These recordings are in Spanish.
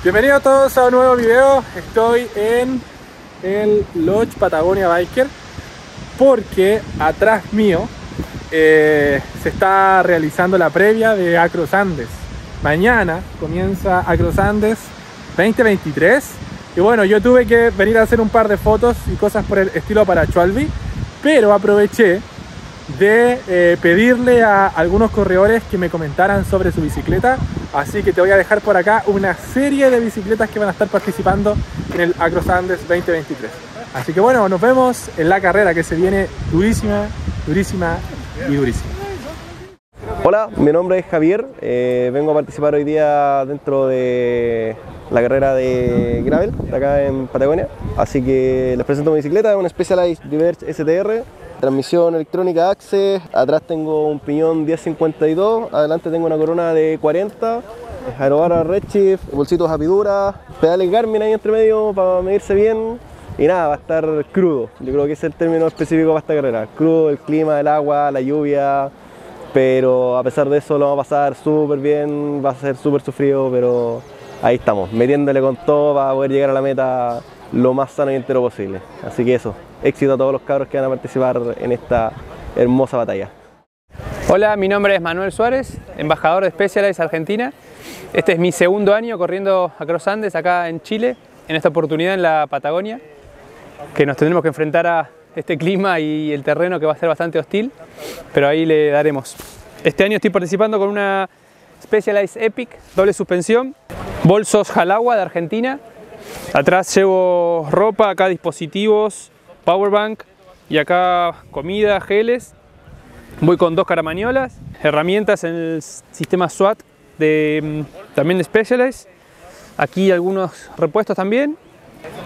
Bienvenidos todos a un nuevo video. Estoy en el Lodge Patagonia Biker porque atrás mío se está realizando la previa de Across Andes. Mañana comienza Across Andes 2023 y bueno, yo tuve que venir a hacer un par de fotos y cosas por el estilo para Chualbi, pero aproveché de pedirle a algunos corredores que me comentaran sobre su bicicleta, así que te voy a dejar por acá una serie de bicicletas que van a estar participando en el Across Andes 2023. Así que bueno, nos vemos en la carrera que se viene durísima, durísima y durísima. Hola, mi nombre es Javier, vengo a participar hoy día dentro de la carrera de gravel de acá en Patagonia, así que les presento mi bicicleta, es una Specialized Diverge STR, transmisión electrónica AXS, atrás tengo un piñón 1052, adelante tengo una corona de 40, aerobara Redshift, bolsitos Apidura, pedales Garmin ahí entre medio para medirse bien y nada, va a estar crudo, yo creo que ese es el término específico para esta carrera, crudo, el clima, el agua, la lluvia, pero a pesar de eso lo vamos a pasar súper bien, va a ser súper sufrido, pero ahí estamos, metiéndole con todo para poder llegar a la meta lo más sano y entero posible, así que eso. Éxito a todos los cabros que van a participar en esta hermosa batalla. Hola, mi nombre es Manuel Suárez, embajador de Specialized Argentina. Este es mi segundo año corriendo Across Andes acá en Chile, en esta oportunidad en la Patagonia, que nos tendremos que enfrentar a este clima y el terreno que va a ser bastante hostil, pero ahí le daremos. Este año estoy participando con una Specialized Epic, doble suspensión, bolsos Jalagua de Argentina. Atrás llevo ropa, acá dispositivos, powerbank y acá comida, geles. Voy con dos caramaniolas, herramientas en el sistema SWAT también de Specialized. Aquí algunos repuestos también.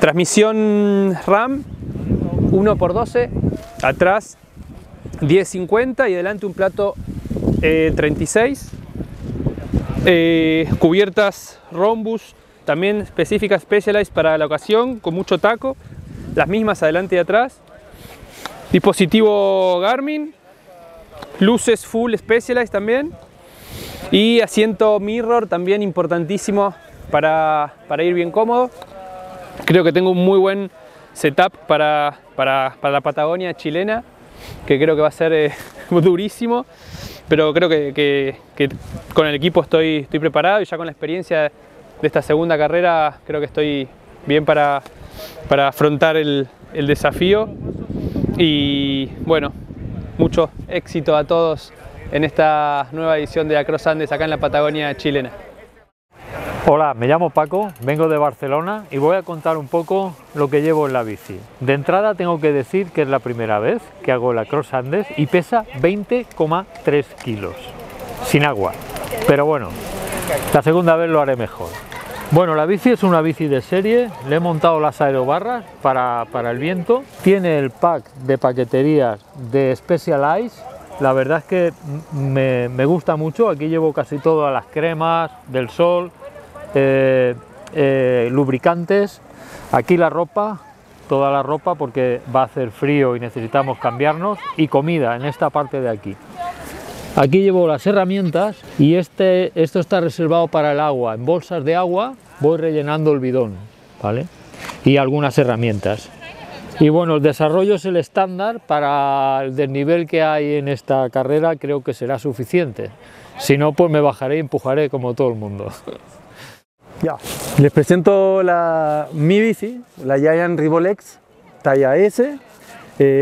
Transmisión RAM 1x12, atrás 1050 y adelante un plato 36. Cubiertas Rhombus, también específicas Specialized para la ocasión, con mucho taco. Las mismas adelante y atrás, dispositivo Garmin, luces full Specialized también y asiento mirror también importantísimo para ir bien cómodo. Creo que tengo un muy buen setup para la Patagonia chilena, que creo que va a ser durísimo, pero creo que con el equipo estoy preparado y ya con la experiencia de esta segunda carrera creo que estoy bien para afrontar el desafío y bueno, mucho éxito a todos en esta nueva edición de Across Andes acá en la Patagonia chilena. Hola, me llamo Paco, vengo de Barcelona y voy a contar un poco lo que llevo en la bici. De entrada tengo que decir que es la primera vez que hago la Across Andes y pesa 20,3 kilos, sin agua, pero bueno, la segunda vez lo haré mejor. Bueno, la bici es una bici de serie, le he montado las aerobarras para el viento, tiene el pack de paqueterías de Specialized, la verdad es que me gusta mucho, aquí llevo casi todas las cremas del sol, lubricantes, aquí la ropa, toda la ropa porque va a hacer frío y necesitamos cambiarnos, y comida en esta parte de aquí. Aquí llevo las herramientas y esto está reservado para el agua. En bolsas de agua voy rellenando el bidón, ¿vale? Y algunas herramientas. Y bueno, el desarrollo es el estándar para el desnivel que hay en esta carrera, creo que será suficiente. Si no, pues me bajaré y empujaré como todo el mundo. Ya, les presento mi bici, la Giant Rivolex talla S.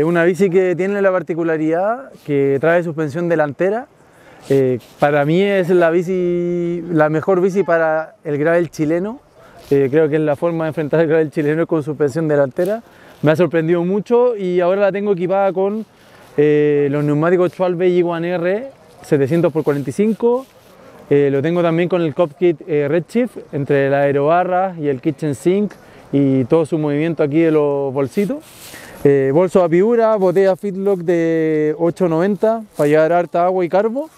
Una bici que tiene la particularidad que trae suspensión delantera. Para mí es la mejor bici para el gravel chileno. Creo que es la forma de enfrentar el gravel chileno con suspensión delantera. Me ha sorprendido mucho y ahora la tengo equipada con los neumáticos Schwalbe Y1R 700x45. Lo tengo también con el Copkit Redshift, entre la aerobarra y el kitchen sink y todo su movimiento aquí de los bolsitos. Bolso Apidura, botella Fitlock de 8,90 para llevar harta agua y carbo.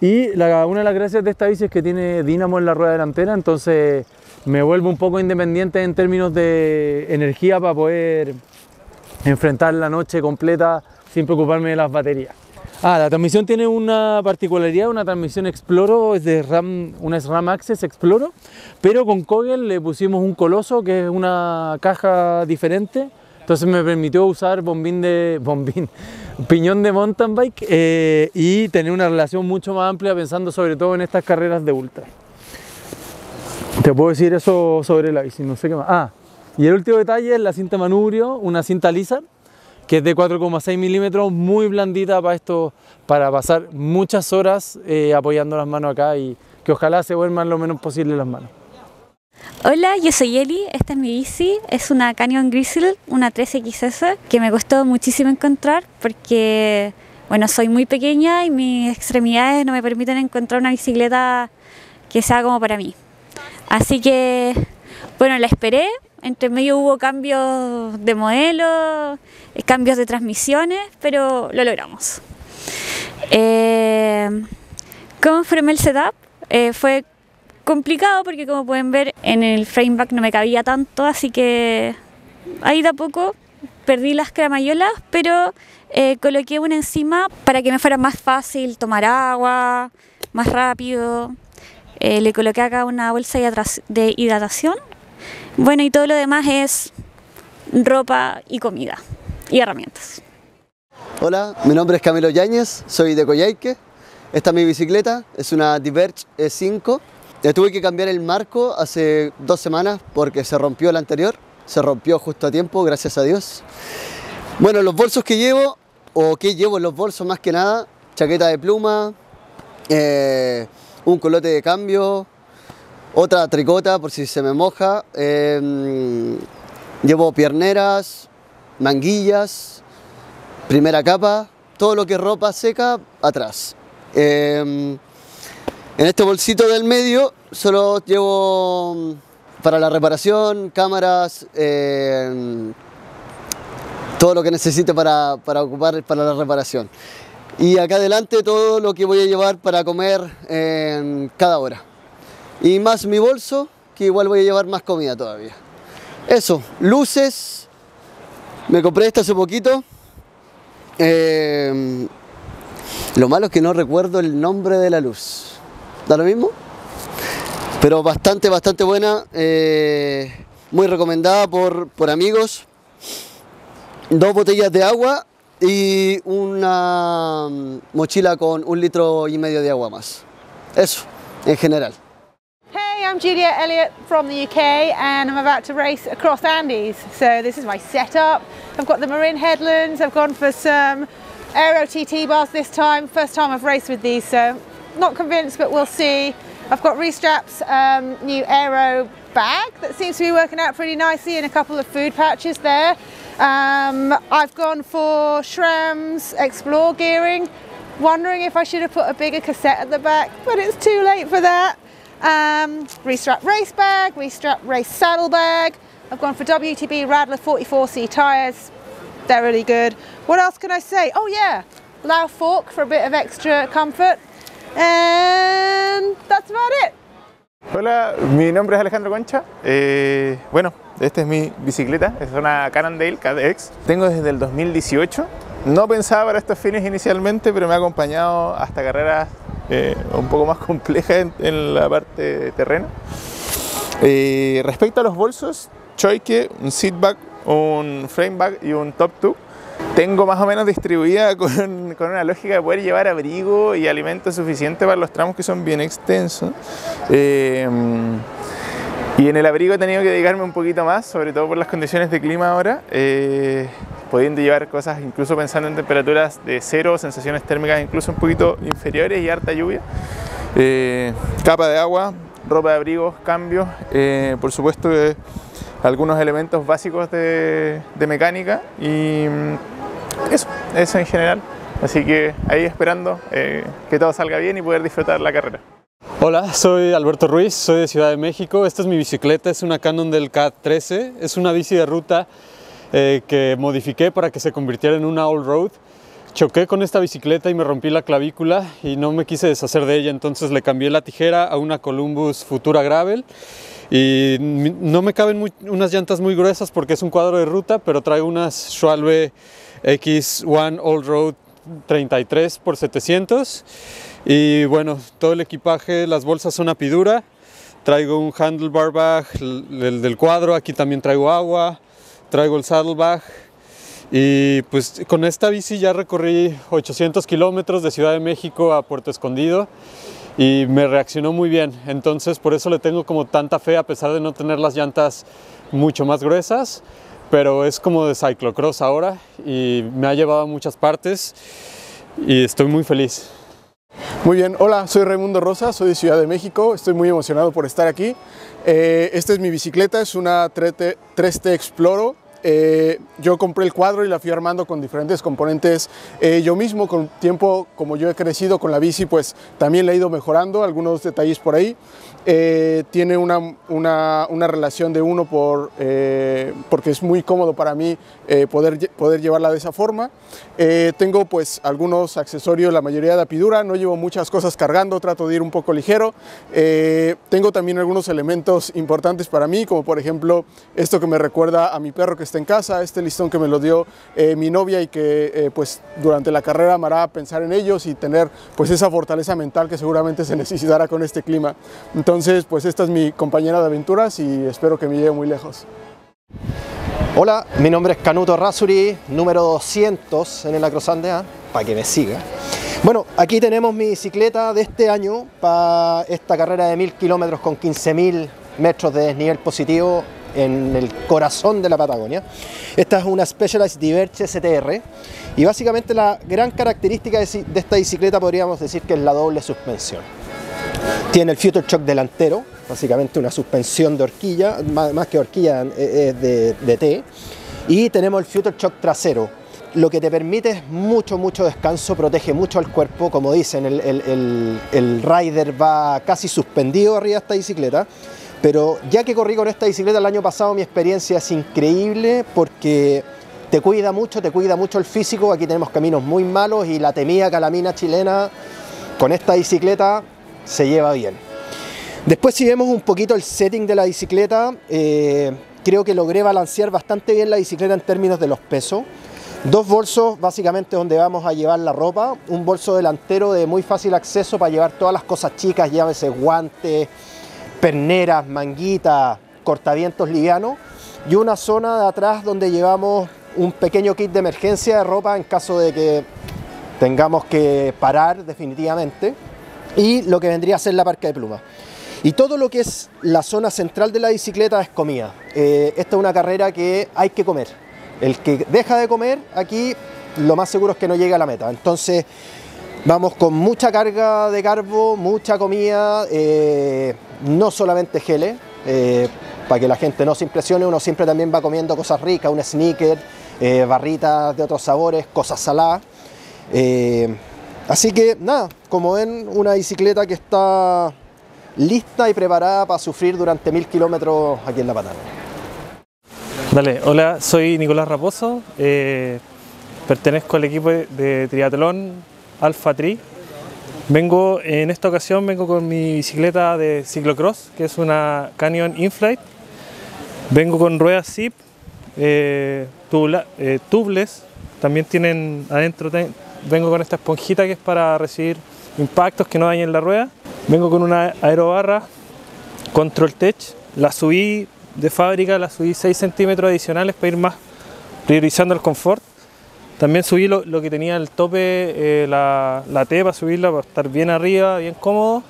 Y una de las gracias de esta bici es que tiene dínamo en la rueda delantera, entonces me vuelvo un poco independiente en términos de energía para poder enfrentar la noche completa sin preocuparme de las baterías. Ah, la transmisión tiene una particularidad, una transmisión Exploro, es de RAM, una SRAM Access Exploro, pero con Kogel le pusimos un coloso, que es una caja diferente, entonces me permitió usar piñón de mountain bike y tener una relación mucho más amplia pensando sobre todo en estas carreras de ultra. Te puedo decir eso sobre la bici, no sé qué más. Ah, y el último detalle es la cinta manubrio, una cinta lisa, que es de 4,6 milímetros, muy blandita para esto, para pasar muchas horas apoyando las manos acá y que ojalá se vuelvan lo menos posible las manos. Hola, yo soy Eli, esta es mi bici, es una Canyon Grizl, una 3XS, que me costó muchísimo encontrar porque, bueno, soy muy pequeña y mis extremidades no me permiten encontrar una bicicleta que sea como para mí. Así que, bueno, la esperé. Entre medio hubo cambios de modelo, cambios de transmisiones, pero lo logramos. ¿Cómo formé el setup? Fue complicado porque, como pueden ver, en el frameback no me cabía tanto, así que ahí de a poco perdí las cramayolas, pero coloqué una encima para que me fuera más fácil tomar agua, más rápido. Le coloqué acá una bolsa de hidratación. Bueno, y todo lo demás es ropa y comida y herramientas. Hola, mi nombre es Camilo Yañez, soy de Coyhaique. Esta es mi bicicleta, es una Diverge E5. Le tuve que cambiar el marco hace 2 semanas porque se rompió la anterior. Se rompió justo a tiempo, gracias a Dios. Bueno, los bolsos que llevo, o que llevo en los bolsos más que nada, chaqueta de pluma, un colote de cambio, otra tricota por si se me moja, llevo pierneras, manguillas, primera capa, todo lo que es ropa seca atrás. En este bolsito del medio solo llevo para la reparación, cámaras, todo lo que necesite para ocupar para la reparación. Y acá adelante todo lo que voy a llevar para comer cada hora. Y más mi bolso, que igual voy a llevar más comida todavía. Eso, luces, me compré esto hace poquito. Lo malo es que no recuerdo el nombre de la luz. ¿Da lo mismo? Pero bastante buena. Muy recomendada por amigos. 2 botellas de agua y una mochila con 1,5 litros de agua más. Eso, en general. I'm Juliet Elliot from the UK and I'm about to race across Andes, so this is my setup. I've got the Marin Headlands, I've gone for some aero TT bars this time, first time I've raced with these, so not convinced but we'll see. I've got Restrap's new aero bag that seems to be working out pretty nicely and a couple of food pouches there. I've gone for SRAM's Explore gearing, wondering if I should have put a bigger cassette at the back, but it's too late for that. Restrap race bag, Restrap race saddle bag. I've gone for WTB Radler 44C tyres, they're really good. What else can I say? Oh yeah, Lau fork for a bit of extra comfort, and that's about it. Hola, mi nombre es Alejandro Concha. Bueno, esta es mi bicicleta, es una Cannondale KDX. Tengo desde el 2018, no pensaba para estos fines inicialmente, pero me ha acompañado hasta carreras un poco más compleja en la parte de terreno. Respecto a los bolsos, choique, un seatbag, un framebag y un top tube. Tengo más o menos distribuida con una lógica de poder llevar abrigo y alimento suficiente para los tramos que son bien extensos. Y en el abrigo he tenido que dedicarme un poquito más, sobre todo por las condiciones de clima ahora, pudiendo llevar cosas incluso pensando en temperaturas de cero, sensaciones térmicas incluso un poquito inferiores y harta lluvia. Capa de agua, ropa de abrigos, cambios, por supuesto algunos elementos básicos de mecánica y eso en general. Así que ahí esperando que todo salga bien y poder disfrutar la carrera. Hola, soy Alberto Ruiz, soy de Ciudad de México. Esta es mi bicicleta, es una Cannondale K13, es una bici de ruta que modifiqué para que se convirtiera en una all-road. Choqué con esta bicicleta y me rompí la clavícula y no me quise deshacer de ella, entonces le cambié la tijera a una Columbus Futura Gravel y no me caben unas llantas muy gruesas porque es un cuadro de ruta, pero traigo unas Schwalbe X1R All-Road 33x700 y bueno, todo el equipaje, las bolsas son Apidura, traigo un handlebar bag, el del cuadro, aquí también traigo agua, traigo el saddlebag y pues con esta bici ya recorrí 800 kilómetros de Ciudad de México a Puerto Escondido y me reaccionó muy bien, entonces por eso le tengo como tanta fe a pesar de no tener las llantas mucho más gruesas, pero es como de cyclocross ahora y me ha llevado a muchas partes y estoy muy feliz. Muy bien, hola, soy Raimundo Rosa, soy de Ciudad de México, estoy muy emocionado por estar aquí. Esta es mi bicicleta, es una 3T Exploro. Yo compré el cuadro y la fui armando con diferentes componentes yo mismo, con tiempo como yo he crecido con la bici, pues también la he ido mejorando, algunos detalles por ahí. Tiene una relación de uno porque es muy cómodo para mí poder llevarla de esa forma. Tengo pues algunos accesorios, la mayoría de Apidura, no llevo muchas cosas cargando, trato de ir un poco ligero. Tengo también algunos elementos importantes para mí, como por ejemplo esto que me recuerda a mi perro que está en casa, este listón que me lo dio mi novia y que pues durante la carrera me hará pensar en ellos y tener pues esa fortaleza mental que seguramente se necesitará con este clima. Entonces pues esta es mi compañera de aventuras y espero que me lleve muy lejos. Hola, mi nombre es Canuto Rasuri, número 200 en el Across Andes, para que me siga. Bueno, aquí tenemos mi bicicleta de este año para esta carrera de 1000 kilómetros con 15.000 metros de desnivel positivo en el corazón de la Patagonia. Esta es una Specialized Diverge STR y básicamente la gran característica de esta bicicleta podríamos decir que es la doble suspensión. Tiene el Future Shock delantero, básicamente una suspensión de horquilla, más que horquilla es de T, y tenemos el Future Shock trasero. Lo que te permite es mucho descanso, protege mucho al cuerpo, como dicen, el rider va casi suspendido arriba de esta bicicleta. Pero ya que corrí con esta bicicleta el año pasado, mi experiencia es increíble porque te cuida mucho el físico. Aquí tenemos caminos muy malos y la temida calamina chilena con esta bicicleta se lleva bien. Después, si vemos un poquito el setting de la bicicleta, creo que logré balancear bastante bien la bicicleta en términos de los pesos. Dos bolsos básicamente donde vamos a llevar la ropa, un bolso delantero de muy fácil acceso para llevar todas las cosas chicas, llámese guantes, perneras, manguitas, cortavientos livianos, y una zona de atrás donde llevamos un pequeño kit de emergencia de ropa en caso de que tengamos que parar definitivamente, y lo que vendría a ser la parca de plumas. Y todo lo que es la zona central de la bicicleta es comida. Esta es una carrera que hay que comer. El que deja de comer aquí, lo más seguro es que no llegue a la meta. Entonces vamos con mucha carga de carbo, mucha comida, no solamente geles, para que la gente no se impresione, uno siempre también va comiendo cosas ricas, un sneaker, barritas de otros sabores, cosas saladas. Así que nada, como ven, una bicicleta que está lista y preparada para sufrir durante 1000 kilómetros aquí en la Patagonia. Dale, hola, soy Nicolás Raposo, pertenezco al equipo de triatlón Alfa Tri. En esta ocasión vengo con mi bicicleta de ciclocross, que es una Canyon Inflight. Vengo con ruedas zip, tubeless, también tienen adentro, vengo con esta esponjita que es para recibir impactos que no dañen la rueda. Vengo con una aerobarra Control Tech, la subí de fábrica, la subí 6 centímetros adicionales para ir más priorizando el confort. También subí lo que tenía el tope, la T, para subirla, para estar bien arriba, bien cómodo.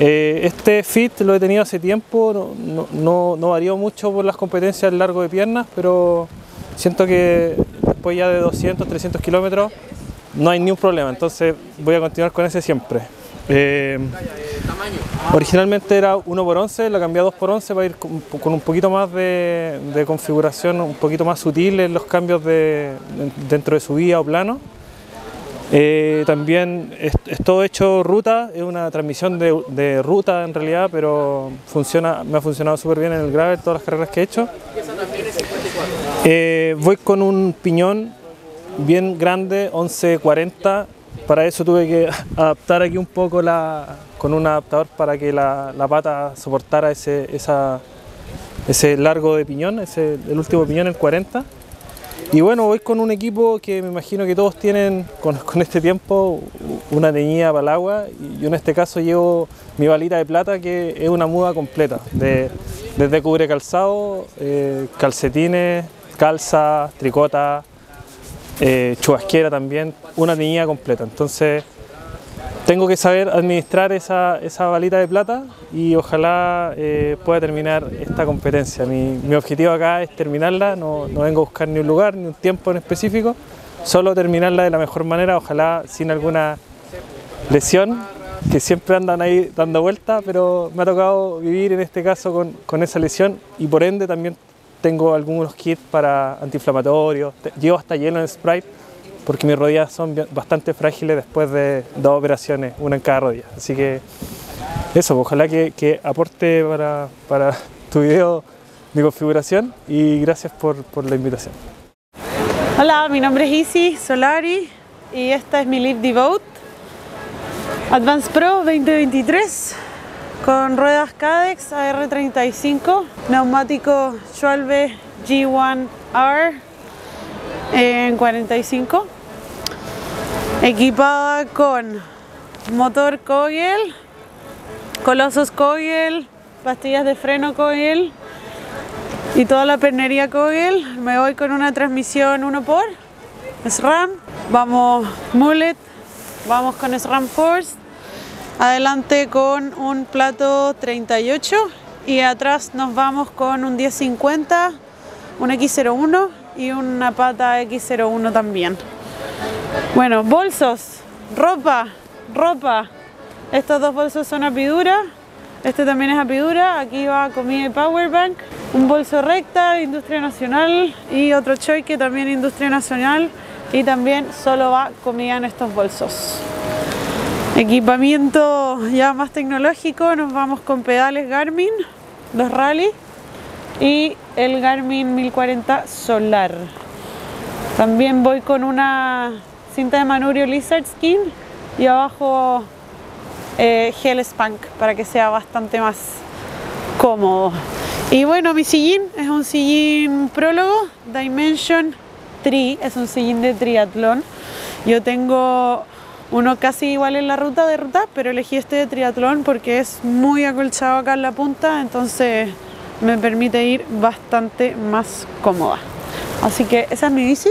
Este fit lo he tenido hace tiempo, no varió mucho por las competencias largo de piernas, pero siento que después ya de 200, 300 kilómetros no hay ni un problema, entonces voy a continuar con ese siempre. Originalmente era 1x11, la cambié a 2x11 para ir con un poquito más de configuración, un poquito más sutil en los cambios dentro de subida o plano. También es todo hecho ruta, es una transmisión de ruta en realidad, pero me ha funcionado súper bien en el gravel, todas las carreras que he hecho. Voy con un piñón bien grande, 1140. Para eso tuve que adaptar aquí un poco con un adaptador para que la pata soportara ese largo de piñón, el último piñón, el 40. Y bueno, voy con un equipo que me imagino que todos tienen con este tiempo una teñida para el agua. Yo en este caso llevo mi balita de plata, que es una muda completa, desde cubre calzado, calcetines, calza, tricota, chubasquera también, una teñida completa. Entonces tengo que saber administrar esa balita de plata y ojalá pueda terminar esta competencia. Mi objetivo acá es terminarla, no vengo a buscar ni un lugar ni un tiempo en específico, solo terminarla de la mejor manera, ojalá sin alguna lesión, que siempre andan ahí dando vueltas, pero me ha tocado vivir en este caso con esa lesión y por ende también tengo algunos kits para antiinflamatorios, llevo hasta hielo en Sprite, porque mis rodillas son bastante frágiles después de 2 operaciones, una en cada rodilla. Así que eso, ojalá que aporte para tu video mi configuración y gracias por la invitación. Hola, mi nombre es Isi Solari y esta es mi Live Devote Advance Pro 2023 con ruedas Cadex AR35, neumático Schwalbe Y1R en 45, equipada con motor Kogel, colosos Kogel, pastillas de freno Kogel y toda la pernería Kogel. Me voy con una transmisión 1x SRAM, vamos mullet, vamos con SRAM Force, adelante con un plato 38 y atrás nos vamos con un 1050, un X01 y una pata X01 también. Bueno, bolsos, ropa. Estos 2 bolsos son Apidura. Este también es Apidura. Aquí va comida y powerbank. Un bolso recta, industria nacional. Y otro choy que también industria nacional. Y también solo va comida en estos bolsos. Equipamiento ya más tecnológico. Nos vamos con pedales Garmin, los Rally. Y el Garmin 1040 Solar. También voy con una cinta de manubrio Lizard Skin y abajo gel Spank para que sea bastante más cómodo. Y bueno, mi sillín es un sillín Prólogo Dimension Tri, es un sillín de triatlón. Yo tengo uno casi igual en la ruta de ruta, pero elegí este de triatlón porque es muy acolchado acá en la punta, entonces me permite ir bastante más cómoda. Así que esa es mi bici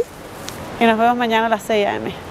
y nos vemos mañana a las 6 a.m.